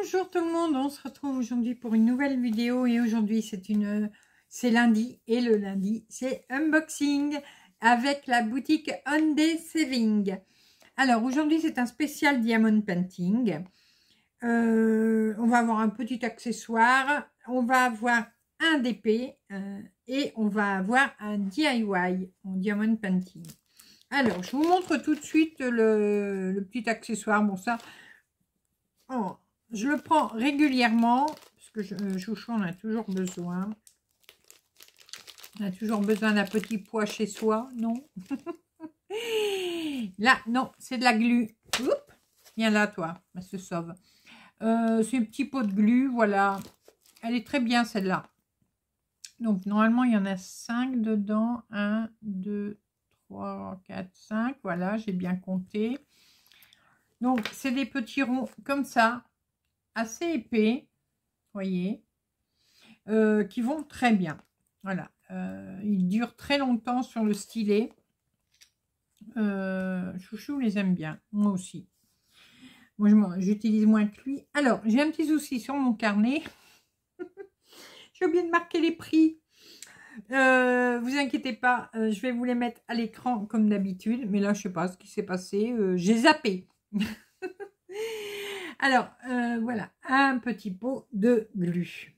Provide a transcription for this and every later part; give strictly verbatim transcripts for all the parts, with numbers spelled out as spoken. Bonjour tout le monde, on se retrouve aujourd'hui pour une nouvelle vidéo et aujourd'hui c'est une, c'est lundi et le lundi c'est unboxing avec la boutique OneDaySaving. Alors aujourd'hui c'est un spécial diamond painting, euh, on va avoir un petit accessoire, on va avoir un D P euh, et on va avoir un D I Y en diamond painting. Alors je vous montre tout de suite le, le petit accessoire, bon ça... Oh, je le prends régulièrement, parce que je, euh, Chouchou en a toujours besoin. On a toujours besoin d'un petit poids chez soi, non? Là, non, c'est de la glu. Oups, viens là, toi, elle se sauve. Euh, c'est un petit pot de glu, voilà. Elle est très bien, celle-là. Donc, normalement, il y en a cinq dedans. un, deux, trois, quatre, cinq. Voilà, j'ai bien compté. Donc, c'est des petits ronds comme ça, assez épais, voyez, euh, qui vont très bien. Voilà, euh, ils durent très longtemps sur le stylet. Euh, Chouchou les aime bien, moi aussi. Moi, j'utilise moins que lui. Alors, j'ai un petit souci sur mon carnet. J'ai oublié de marquer les prix. Euh, vous inquiétez pas, euh, je vais vous les mettre à l'écran comme d'habitude. Mais là, je ne sais pas ce qui s'est passé. Euh, j'ai zappé. Alors euh, voilà un petit pot de glu.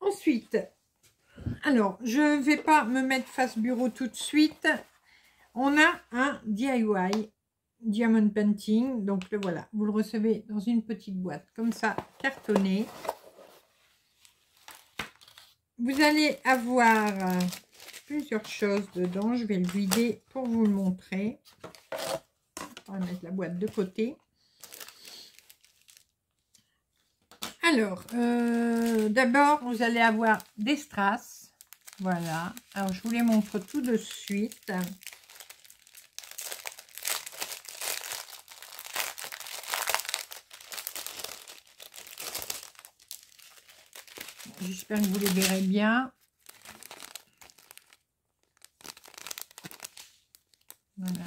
Ensuite, alors je vais pas me mettre face bureau tout de suite, on a un D I Y diamond painting, donc le voilà, vous le recevez dans une petite boîte comme ça cartonnée. Vous allez avoir plusieurs choses dedans, je vais le vider pour vous le montrer. On va mettre la boîte de côté. Alors, euh, d'abord, vous allez avoir des strass. Voilà. Alors, je vous les montre tout de suite. J'espère que vous les verrez bien. Voilà.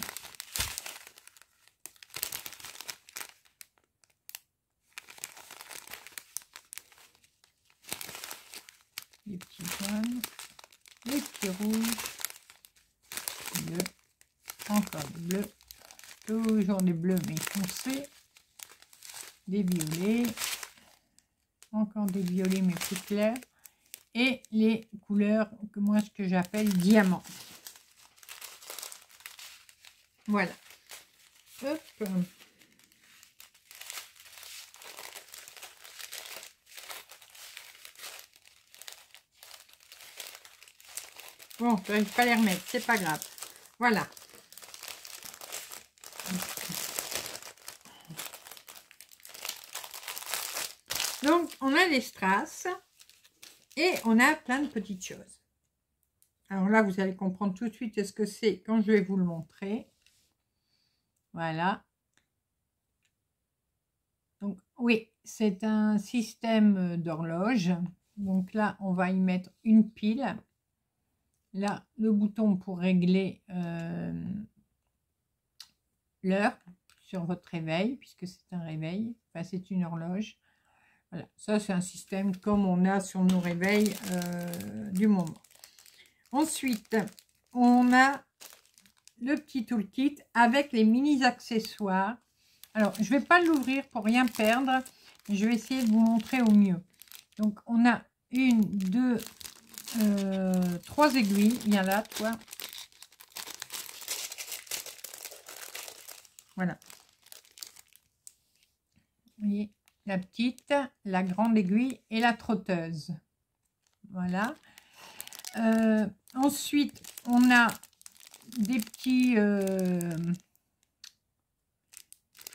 Les petits jaunes, les petits rouges, bleu, encore bleu, toujours des bleus mais foncés, des violets, encore des violets mais plus clairs, et les couleurs que moi ce que j'appelle diamant. Voilà. Hop. Bon, je n'arrive pas à les remettre, c'est pas grave. Voilà. Donc, on a les strass et on a plein de petites choses. Alors là, vous allez comprendre tout de suite ce que c'est quand je vais vous le montrer. Voilà. Donc, oui, c'est un système d'horloge. Donc là, on va y mettre une pile. Là, le bouton pour régler euh, l'heure sur votre réveil, puisque c'est un réveil, enfin c'est une horloge. Voilà, ça c'est un système comme on a sur nos réveils euh, du moment. Ensuite, on a le petit toolkit avec les mini accessoires. Alors, je ne vais pas l'ouvrir pour rien perdre, je vais essayer de vous montrer au mieux. Donc, on a une, deux... Euh, trois aiguilles, viens là toi, voilà, vous voyez, la petite, la grande aiguille et la trotteuse, voilà. Euh, ensuite on a des petits euh,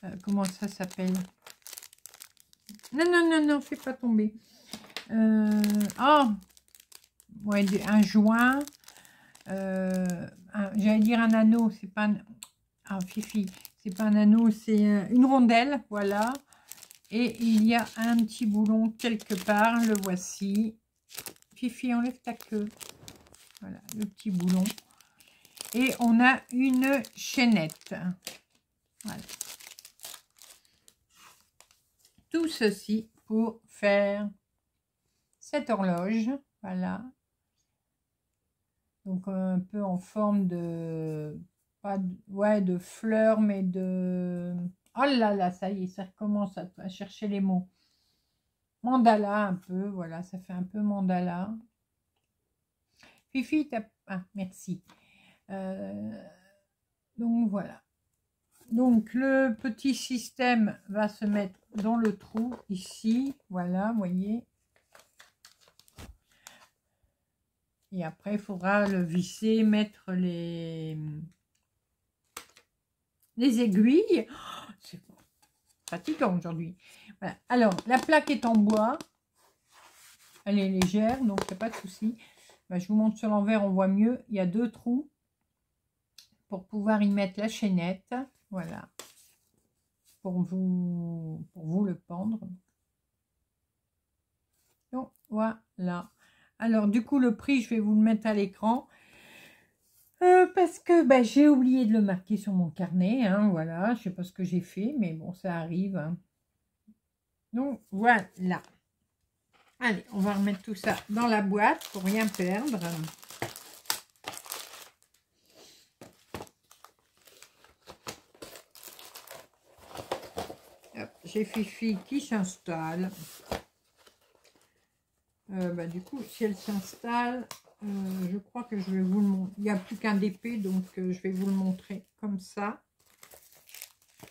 euh, comment ça s'appelle, non non non non fais pas tomber, euh, oh ouais, un joint, euh, j'allais dire un anneau, c'est pas un, un fifi, c'est pas un anneau, c'est une rondelle, voilà. Et il y a un petit boulon quelque part, le voici. Fifi, enlève ta queue. Voilà, le petit boulon. Et on a une chaînette. Voilà. tout ceci pour faire cette horloge. Voilà. Donc un peu en forme de, pas de, ouais, de fleurs, mais de... Oh là là, ça y est, ça recommence à, à chercher les mots. Mandala un peu, voilà, ça fait un peu mandala. Fifi, t'as... Ah, merci. Euh, donc voilà. Donc le petit système va se mettre dans le trou ici, voilà, voyez. Et après, il faudra le visser, mettre les, les aiguilles. Oh, c'est fatigant aujourd'hui. Voilà. Alors, la plaque est en bois. Elle est légère, donc il n'y a pas de souci. Ben, je vous montre sur l'envers, on voit mieux. Il y a deux trous pour pouvoir y mettre la chaînette. Voilà. Pour vous, pour vous le pendre. Donc, voilà. Alors, du coup, le prix, je vais vous le mettre à l'écran. Euh, parce que bah, j'ai oublié de le marquer sur mon carnet. Hein, voilà, je ne sais pas ce que j'ai fait, mais bon, ça arrive. Hein. Donc, voilà. Allez, on va remettre tout ça dans la boîte pour rien perdre. J'ai Fifi qui s'installe. Euh, bah, du coup, si elle s'installe, euh, je crois que je vais vous le montrer. Il n'y a plus qu'un D P, donc euh, je vais vous le montrer comme ça.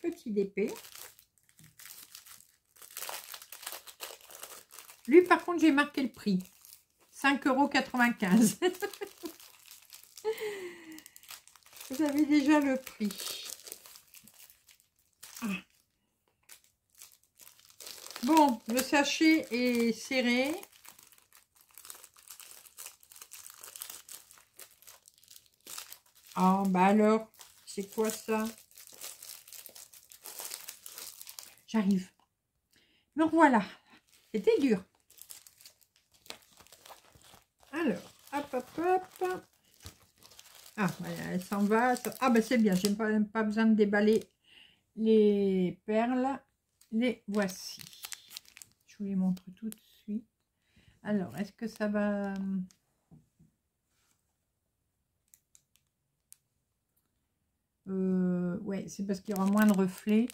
Petit D P. Lui, par contre, j'ai marqué le prix. cinq euros quatre-vingt-quinze. Vous avez déjà le prix. Ah. Bon, le sachet est serré. Ah, bah alors, c'est quoi ça? J'arrive. Donc voilà, c'était dur. Alors, hop, hop, hop. Ah, voilà, elle s'en va. Ah, bah c'est bien, j'ai pas, pas besoin de déballer les perles. Les voici. Je vous les montre tout de suite. Alors, est-ce que ça va... Euh, ouais, c'est parce qu'il y aura moins de reflets.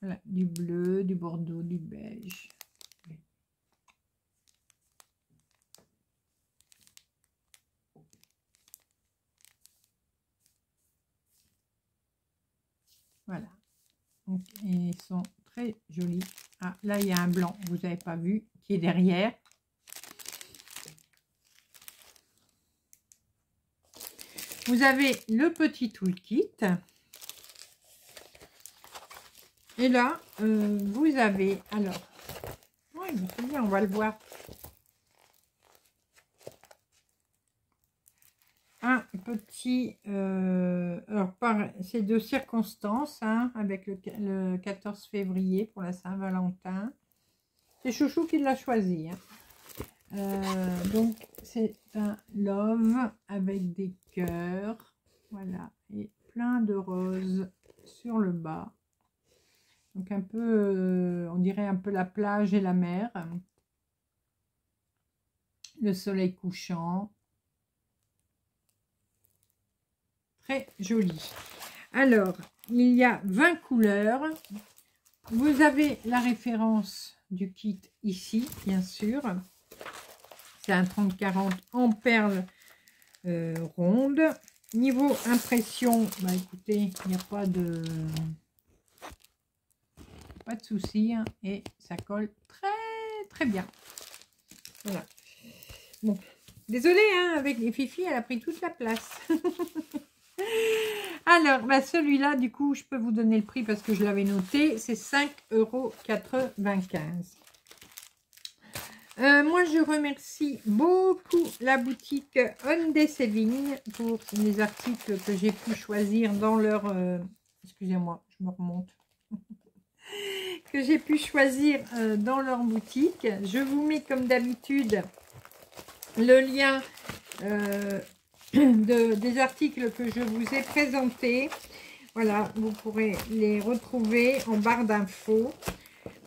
Voilà, du bleu, du bordeaux, du beige. Voilà. Donc, ils sont très jolis. Ah, là, il y a un blanc, vous n'avez pas vu, qui est derrière. Vous avez le petit toolkit. Et là, euh, vous avez... Alors, oui, on va le voir. Un petit... Euh, alors, c'est de circonstance, hein, avec le, le quatorze février pour la Saint-Valentin. C'est Chouchou qui l'a choisi. Hein. Euh, donc, c'est un love avec des cœurs. Voilà. Et plein de roses sur le bas. Donc un peu, euh, on dirait un peu la plage et la mer. Le soleil couchant. Très joli. Alors, il y a vingt couleurs. Vous avez la référence du kit ici, bien sûr. C'est un trente quarante en perles euh, rondes. Niveau impression, bah écoutez, il n'y a pas de... pas de souci, hein, et ça colle très très bien. Voilà. Bon, désolée, hein, avec les Fifi, elle a pris toute la place. Alors, bah, celui-là, du coup, je peux vous donner le prix parce que je l'avais noté, c'est cinq euros quatre-vingt-quinze. Euh, moi, je remercie beaucoup la boutique OneDaySaving pour les articles que j'ai pu choisir dans leur... Euh... Excusez-moi, je me remonte. que j'ai pu choisir dans leur boutique. Je vous mets comme d'habitude le lien euh, de, des articles que je vous ai présentés. Voilà, vous pourrez les retrouver en barre d'infos.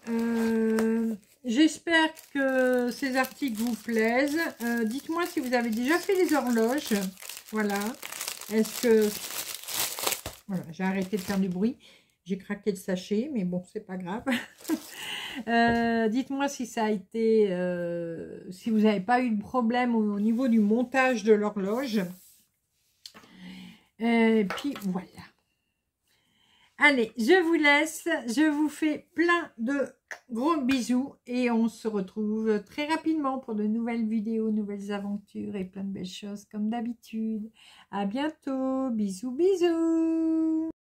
Euh, j'espère que ces articles vous plaisent. Euh, dites-moi si vous avez déjà fait les horloges. Voilà. Est-ce que... Voilà, j'ai arrêté de faire du bruit. J'ai craqué le sachet, mais bon, c'est pas grave. euh, Dites-moi si ça a été... Euh, si vous n'avez pas eu de problème au, au niveau du montage de l'horloge. Et puis, voilà. Allez, je vous laisse. Je vous fais plein de gros bisous. Et on se retrouve très rapidement pour de nouvelles vidéos, nouvelles aventures et plein de belles choses comme d'habitude. À bientôt. Bisous, bisous.